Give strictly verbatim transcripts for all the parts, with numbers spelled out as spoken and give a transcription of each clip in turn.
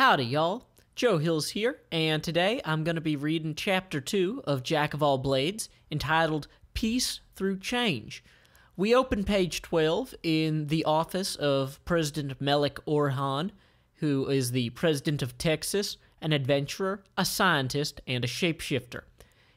Howdy, y'all. Joe Hills here, and today I'm going to be reading Chapter two of Jack of All Blades, entitled Peace Through Change. We open page twelve in the office of President Melek Orhan, who is the President of Texas, an adventurer, a scientist, and a shapeshifter.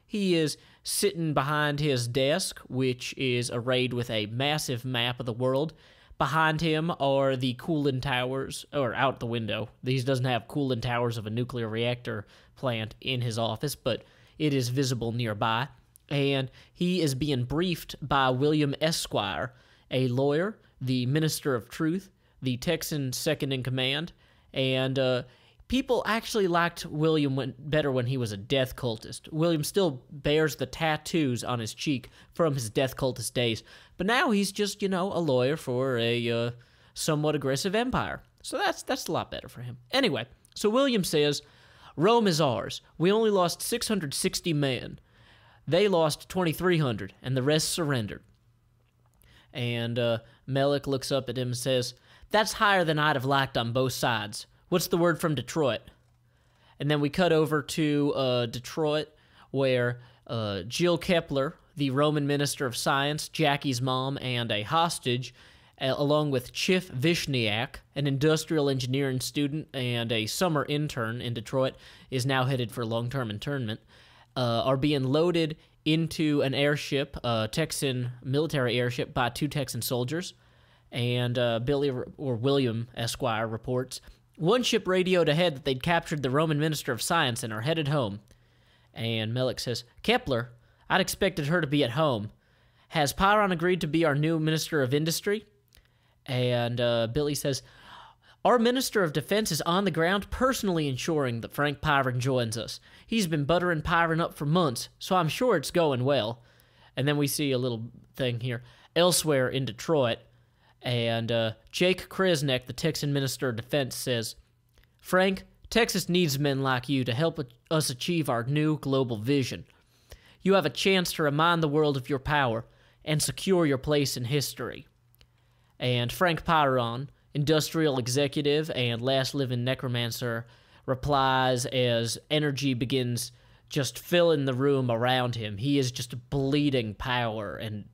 He is sitting behind his desk, which is arrayed with a massive map of the world. Behind him are the cooling towers, or out the window. He doesn't have cooling towers of a nuclear reactor plant in his office, but it is visible nearby. And he is being briefed by William Esquire, a lawyer, the Minister of Truth, the Texan second-in-command, and uh, people actually liked William when, better when he was a death cultist. William still bears the tattoos on his cheek from his death cultist days, but now he's just, you know, a lawyer for a uh, somewhat aggressive empire. So that's, that's a lot better for him. Anyway, so William says, Rome is ours. We only lost six hundred sixty men. They lost twenty-three hundred, and the rest surrendered. And uh, Melek looks up at him and says, that's higher than I'd have liked on both sides. What's the word from Detroit? And then we cut over to uh, Detroit, where uh, Jill Kepler, the Roman Minister of Science, Jackie's mom, and a hostage, uh, along with Chief Vishniak, an industrial engineering student and a summer intern in Detroit, is now headed for long-term internment, uh, are being loaded into an airship, a Texan military airship, by two Texan soldiers. And uh, Billy, or William Esquire, reports, one ship radioed ahead that they'd captured the Roman Minister of Science and are headed home. And Melek says, Kepler? I'd expected her to be at home. Has Pyron agreed to be our new Minister of Industry? And uh, Billy says, our Minister of Defense is on the ground personally ensuring that Frank Pyron joins us. He's been buttering Pyron up for months, so I'm sure it's going well. And then we see a little thing here. Elsewhere in Detroit, And uh, Jake Krasnick, the Texan Minister of Defense, says, Frank, Texas needs men like you to help us achieve our new global vision. You have a chance to remind the world of your power and secure your place in history. And Frank Pyron, industrial executive and last living necromancer, replies as energy begins just filling the room around him. He is just bleeding power and...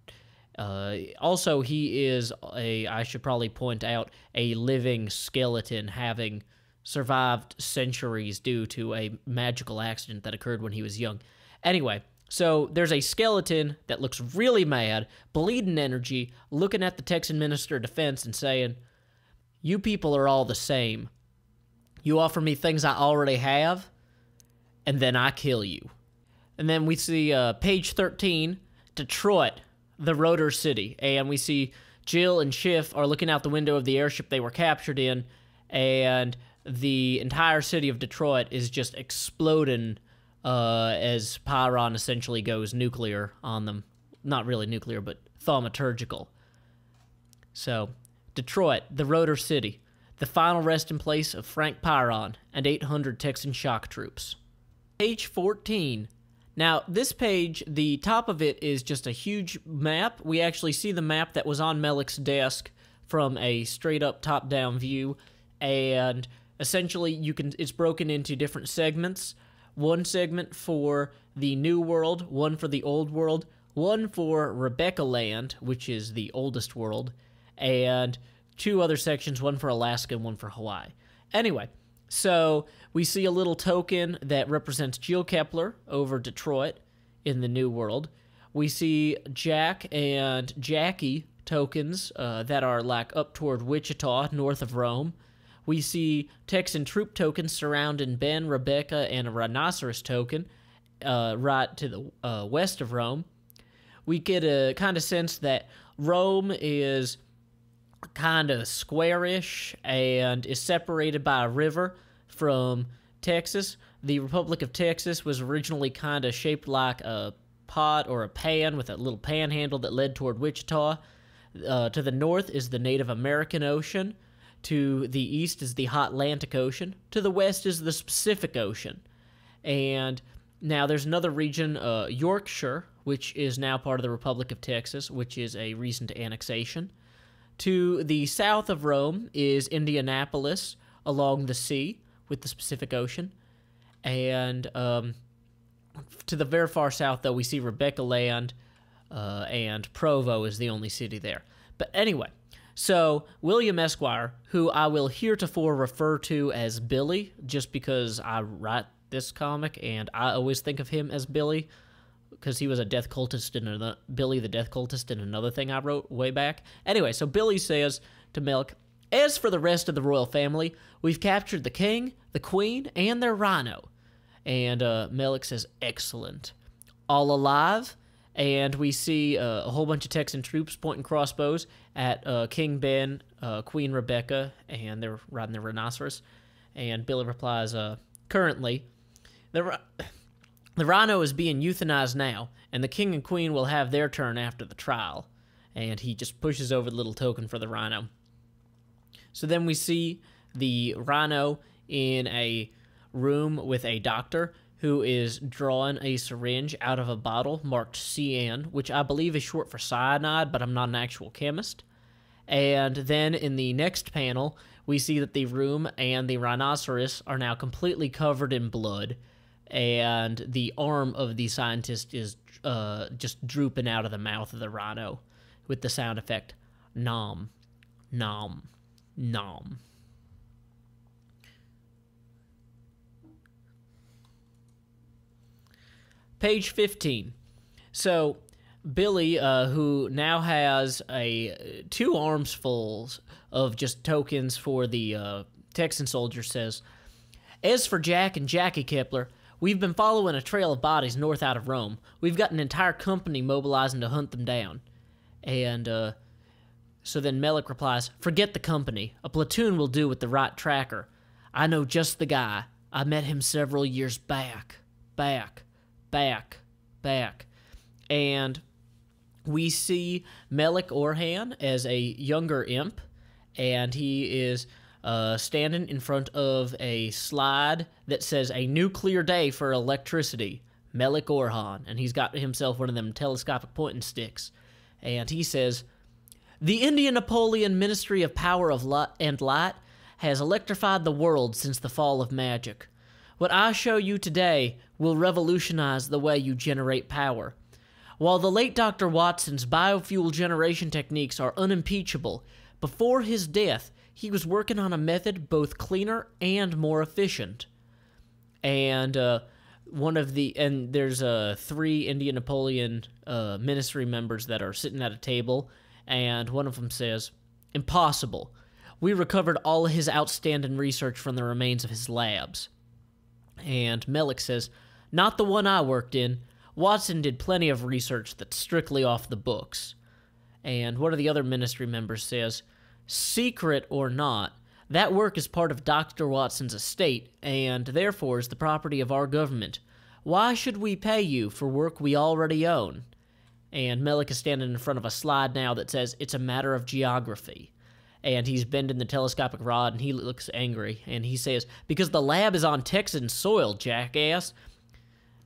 Uh, also, he is a, I should probably point out, a living skeleton, having survived centuries due to a magical accident that occurred when he was young. Anyway, so there's a skeleton that looks really mad, bleeding energy, looking at the Texan Minister of Defense and saying, you people are all the same. You offer me things I already have, and then I kill you. And then we see uh, page thirteen, Detroit, the Rotor City, and we see Jill and Schiff are looking out the window of the airship they were captured in, and the entire city of Detroit is just exploding uh, as Pyron essentially goes nuclear on them. Not really nuclear, but thaumaturgical. So, Detroit, the Rotor City, the final resting place of Frank Pyron and eight hundred Texan shock troops. Page fourteen. Now, this page, the top of it is just a huge map. We actually see the map that was on Melek's desk from a straight-up top-down view, and essentially you can it's broken into different segments. One segment for the New World, one for the Old World, one for Rebecca Land, which is the oldest world, and two other sections, one for Alaska and one for Hawaii. Anyway, so we see a little token that represents Jill Kepler over Detroit in the New World. We see Jack and Jackie tokens uh, that are like up toward Wichita, north of Rome. We see Texan troop tokens surrounding Ben, Rebecca, and a rhinoceros token uh, right to the uh, west of Rome. We get a kind of sense that Rome is kind of squarish and is separated by a river from Texas. The Republic of Texas was originally kind of shaped like a pot or a pan with a little panhandle that led toward Wichita. Uh, to the north is the Native American Ocean. To the east is the Hot Atlantic Ocean. To the west is the Pacific Ocean. And now there's another region, uh, Yorkshire, which is now part of the Republic of Texas, which is a recent annexation. To the south of Rome is Indianapolis along the sea, with the Pacific Ocean. And um, to the very far south, though, we see Rebecca Land, uh, and Provo is the only city there. But anyway, so William Esquire, who I will heretofore refer to as Billy, just because I write this comic and I always think of him as Billy, because he was a death cultist in another, Billy the Death Cultist in another thing I wrote way back. Anyway, so Billy says to Melek, "As for the rest of the royal family, we've captured the king, the queen, and their rhino." And uh, Melek says, "Excellent. All alive?" And we see uh, a whole bunch of Texan troops pointing crossbows at uh, King Ben, uh, Queen Rebecca, and they're riding the rhinoceros. And Billy replies, uh, "Currently, the, the rhino is being euthanized now, and the king and queen will have their turn after the trial." And he just pushes over the little token for the rhino. So then we see the rhino in a room with a doctor who is drawing a syringe out of a bottle marked C N, which I believe is short for cyanide, but I'm not an actual chemist. And then in the next panel, we see that the room and the rhinoceros are now completely covered in blood, and the arm of the scientist is uh, just drooping out of the mouth of the rhino with the sound effect, nom, nom. Nom. Page fifteen. So Billy, uh, who now has a two arms full of just tokens for the uh, Texan soldier, says, "As for Jack and Jackie Kepler, we've been following a trail of bodies north out of Rome. We've got an entire company mobilizing to hunt them down." And uh, So then Melek replies, "Forget the company. A platoon will do with the right tracker. I know just the guy. I met him several years back. Back. Back. Back." And we see Melek Orhan as a younger imp, and he is uh, standing in front of a slide that says, "A nuclear day for electricity. Melek Orhan." And he's got himself one of them telescopic pointing sticks. And he says, "The Indianapolis Ministry of Power and Light has electrified the world since the fall of magic. What I show you today will revolutionize the way you generate power. While the late Doctor Watson's biofuel generation techniques are unimpeachable, before his death, he was working on a method both cleaner and more efficient." And uh, one of the and there's uh, three Indianapolis uh, ministry members that are sitting at a table. And one of them says, "Impossible. We recovered all of his outstanding research from the remains of his labs." And Melek says, "Not the one I worked in. Watson did plenty of research that's strictly off the books." And one of the other ministry members says, "Secret or not, that work is part of Doctor Watson's estate and therefore is the property of our government. Why should we pay you for work we already own?" And Melek is standing in front of a slide now that says, "It's a matter of geography." And he's bending the telescopic rod, and he looks angry. And he says, "Because the lab is on Texan soil, jackass."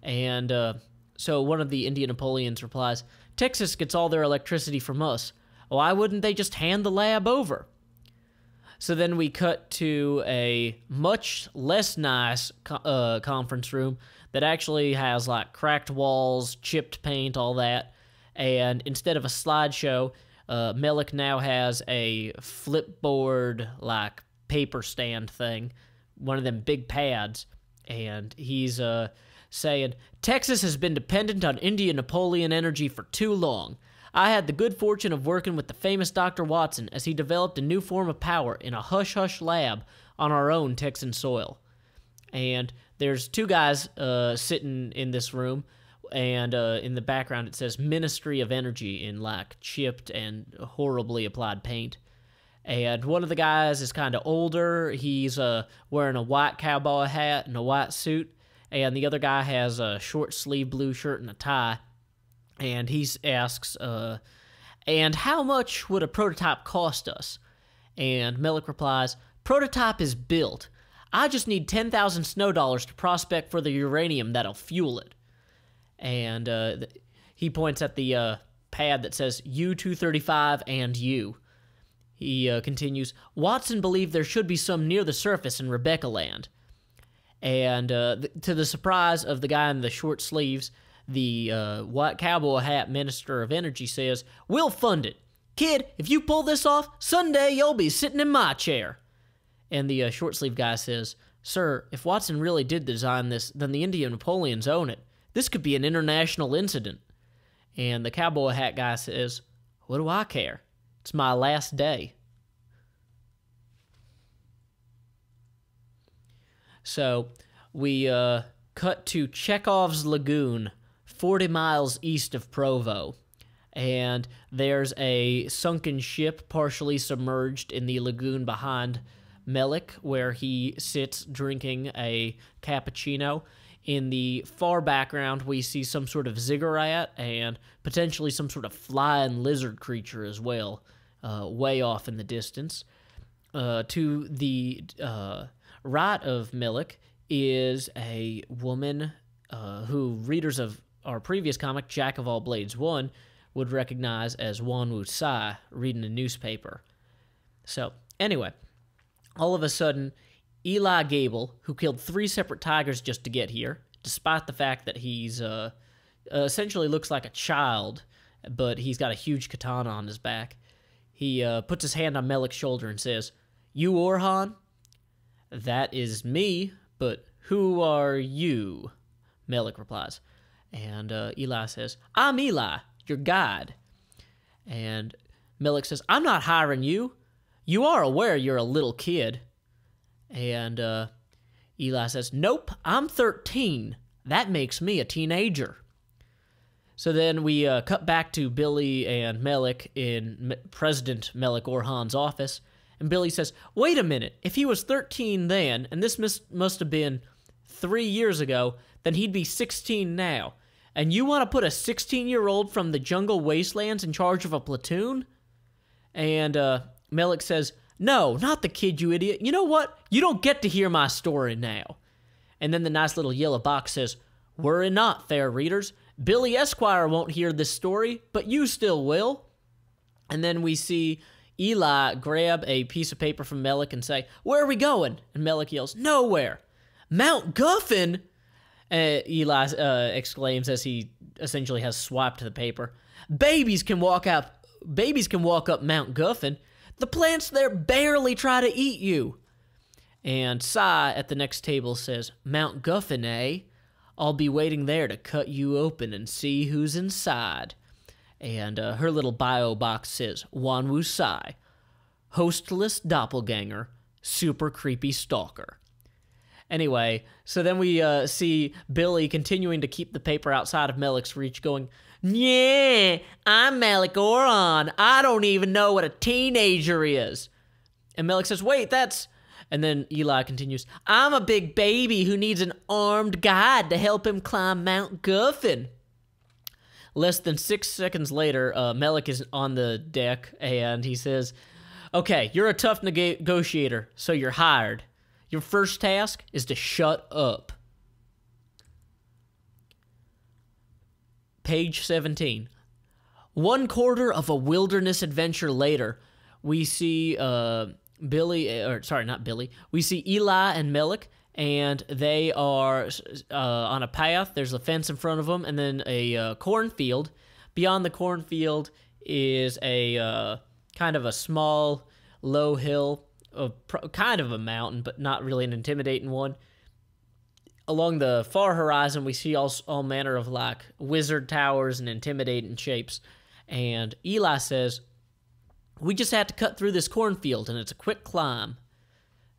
And uh, so one of the Indianapolians replies, "Texas gets all their electricity from us. Why wouldn't they just hand the lab over?" So then we cut to a much less nice co uh, conference room that actually has, like, cracked walls, chipped paint, all that. And instead of a slideshow, uh, Melek now has a flipboard, like, paper stand thing, one of them big pads, and he's uh, saying, "Texas has been dependent on Indianapolis energy for too long. I had the good fortune of working with the famous Doctor Watson as he developed a new form of power in a hush-hush lab on our own Texan soil." And there's two guys uh, sitting in this room, and uh, in the background it says Ministry of Energy in, like, chipped and horribly applied paint. And one of the guys is kind of older. He's uh, wearing a white cowboy hat and a white suit. And the other guy has a short sleeve blue shirt and a tie. And he asks, uh, "And how much would a prototype cost us?" And Melek replies, "Prototype is built. I just need ten thousand snow dollars to prospect for the uranium that'll fuel it." And uh, he points at the uh, pad that says U two thirty-five and U. He uh, continues, "Watson believed there should be some near the surface in Rebecca Land. And uh, th to the surprise of the guy in the short sleeves, the uh, white cowboy hat minister of energy says, "We'll fund it. Kid, if you pull this off, Sunday you'll be sitting in my chair." And the uh, short sleeve guy says, "Sir, if Watson really did design this, then the Indian Napoleons own it. This could be an international incident." And the cowboy hat guy says, "What do I care? It's my last day." So we uh, cut to Chekhov's Lagoon, forty miles east of Provo. And there's a sunken ship partially submerged in the lagoon behind Melek, where he sits drinking a cappuccino. In the far background, we see some sort of ziggurat and potentially some sort of flying lizard creature as well, uh, way off in the distance. Uh, to the uh, right of Melek is a woman uh, who readers of our previous comic, Jack of All Blades one, would recognize as Wanwu Sai, reading a newspaper. So, anyway, all of a sudden, Eli Gable, who killed three separate tigers just to get here, despite the fact that he's uh, essentially looks like a child, but he's got a huge katana on his back, he uh, puts his hand on Melek's shoulder and says, "You Orhan?" "That is me, but who are you?" Melek replies. And uh, Eli says, "I'm Eli, your guide." And Melek says, "I'm not hiring you. You are aware you're a little kid." And uh, Eli says, "Nope, I'm thirteen. That makes me a teenager." So then we uh, cut back to Billy and Melek in M President Melek Orhan's office. And Billy says, "Wait a minute. If he was thirteen then, and this mis must have been three years ago, then he'd be sixteen now. And you want to put a sixteen-year-old from the jungle wastelands in charge of a platoon?" And uh, Melek says, "No, not the kid, you idiot. You know what? You don't get to hear my story now." And then the nice little yellow box says, "Worry not, fair readers. Billy Esquire won't hear this story, but you still will." And then we see Eli grab a piece of paper from Melek and say, "Where are we going?" And Melek yells, "Nowhere." "Mount Guffin!" Uh, Eli uh, exclaims as he essentially has swiped the paper. "Babies can walk out. Babies can walk up Mount Guffin. The plants there barely try to eat you." And Sai at the next table says, "Mount Guffin, eh? I'll be waiting there to cut you open and see who's inside." And uh, her little bio box says, "Wanwu Sai, hostless doppelganger, super creepy stalker." Anyway, so then we uh, see Billy continuing to keep the paper outside of Melek's reach going, "Yeah, I'm Melek Orhan. I don't even know what a teenager is." And Melek says, "Wait, that's..." And then Eli continues, "I'm a big baby who needs an armed guide to help him climb Mount Guffin." Less than six seconds later, uh, Melek is on the deck, and he says, "Okay, you're a tough negotiator, so you're hired. Your first task is to shut up." Page seventeen. One quarter of a wilderness adventure later, we see uh, Billy, or sorry, not Billy. We see Eli and Melek, and they are uh, on a path. There's a fence in front of them, and then a uh, cornfield. Beyond the cornfield is a uh, kind of a small, low hill. A, kind of a mountain, but not really an intimidating one. Along the far horizon, we see all, all manner of, like, wizard towers and intimidating shapes. And Eli says, "We just had to cut through this cornfield, and it's a quick climb."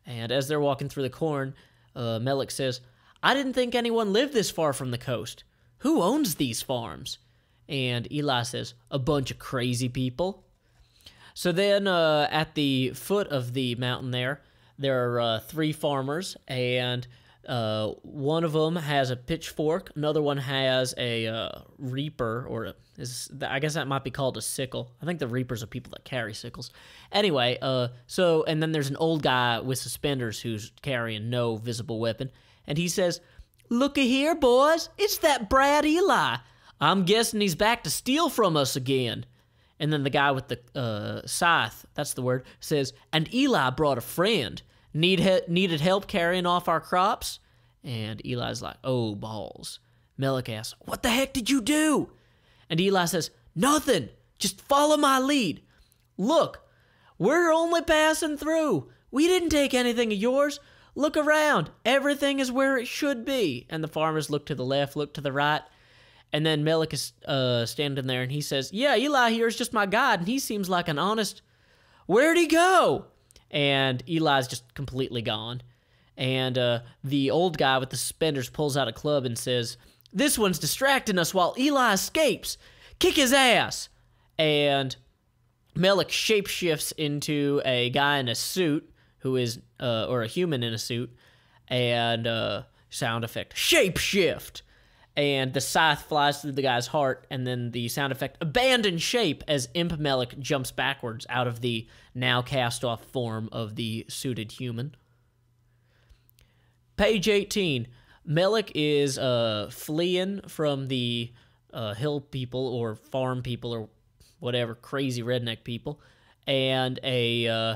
And as they're walking through the corn, uh, Melek says, "I didn't think anyone lived this far from the coast. Who owns these farms?" And Eli says, "A bunch of crazy people." So then uh, at the foot of the mountain there, there are uh, three farmers, and uh, one of them has a pitchfork, another one has a uh, reaper, or a, is, I guess that might be called a sickle. I think the reapers are people that carry sickles. Anyway, uh, so and then there's an old guy with suspenders who's carrying no visible weapon, and he says, "Looky here, boys, it's that brat Eli. I'm guessing he's back to steal from us again." And then the guy with the uh, scythe, that's the word, says, "And Eli brought a friend. Need he needed help carrying off our crops?" And Eli's like, oh, balls. Melek asks, what the heck did you do? And Eli says, nothing. Just follow my lead. Look, we're only passing through. We didn't take anything of yours. Look around. Everything is where it should be. And the farmers look to the left, look to the right. And then Melek is uh, standing there, and he says, yeah, Eli here is just my guide, and he seems like an honest... Where'd he go? And Eli's just completely gone. And uh, the old guy with the suspenders pulls out a club and says, this one's distracting us while Eli escapes. Kick his ass. And Melek shapeshifts into a guy in a suit, who is, uh, or a human in a suit, and uh, sound effect, shapeshift. And the scythe flies through the guy's heart, and then the sound effect, abandon shape, as Imp Melek jumps backwards out of the now cast-off form of the suited human. Page eighteen. Melek is uh, fleeing from the uh, hill people, or farm people, or whatever, crazy redneck people, and a... Uh,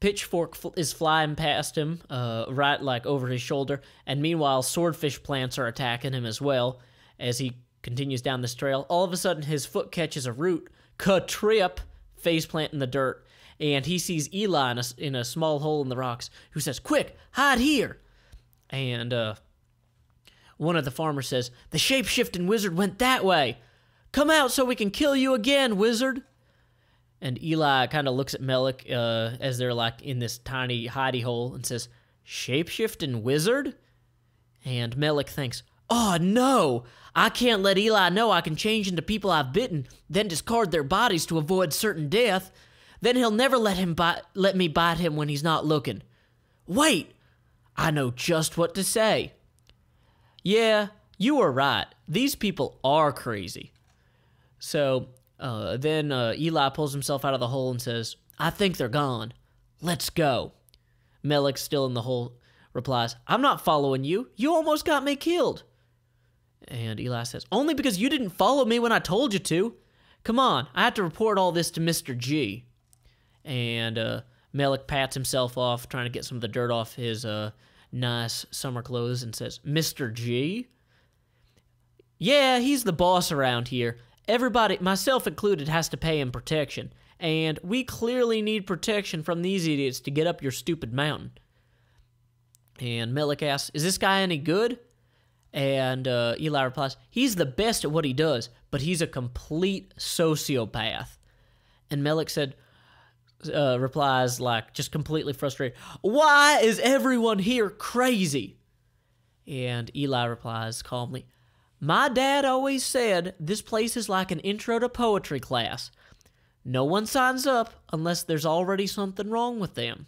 Pitchfork is flying past him, uh, right, like, over his shoulder, and meanwhile, swordfish plants are attacking him as well as he continues down this trail. All of a sudden, his foot catches a root, ka-trip, faceplant in the dirt, and he sees Eli in a, in a small hole in the rocks, who says, quick, hide here! And, uh, one of the farmers says, the shape-shifting wizard went that way! Come out so we can kill you again, wizard! And Eli kind of looks at Melek uh, as they're, like, in this tiny hidey hole and says, shapeshifting wizard? And Melek thinks, oh, no! I can't let Eli know I can change into people I've bitten, then discard their bodies to avoid certain death. Then he'll never let him bite, let me bite him when he's not looking. Wait! I know just what to say. Yeah, you were right. These people are crazy. So... Uh, then uh, Eli pulls himself out of the hole and says, I think they're gone. Let's go. Melek, still in the hole, replies, I'm not following you. You almost got me killed. And Eli says, only because you didn't follow me when I told you to. Come on, I have to report all this to Mister G. And uh, Melek pats himself off, trying to get some of the dirt off his uh, nice summer clothes, and says, Mister G? Yeah, he's the boss around here. Everybody, myself included, has to pay him protection, and we clearly need protection from these idiots to get up your stupid mountain. And Melek asks, is this guy any good? And uh, Eli replies, he's the best at what he does, but he's a complete sociopath. And Melek said, uh, replies, like, just completely frustrated, why is everyone here crazy? And Eli replies calmly, my dad always said this place is like an intro to poetry class. No one signs up unless there's already something wrong with them.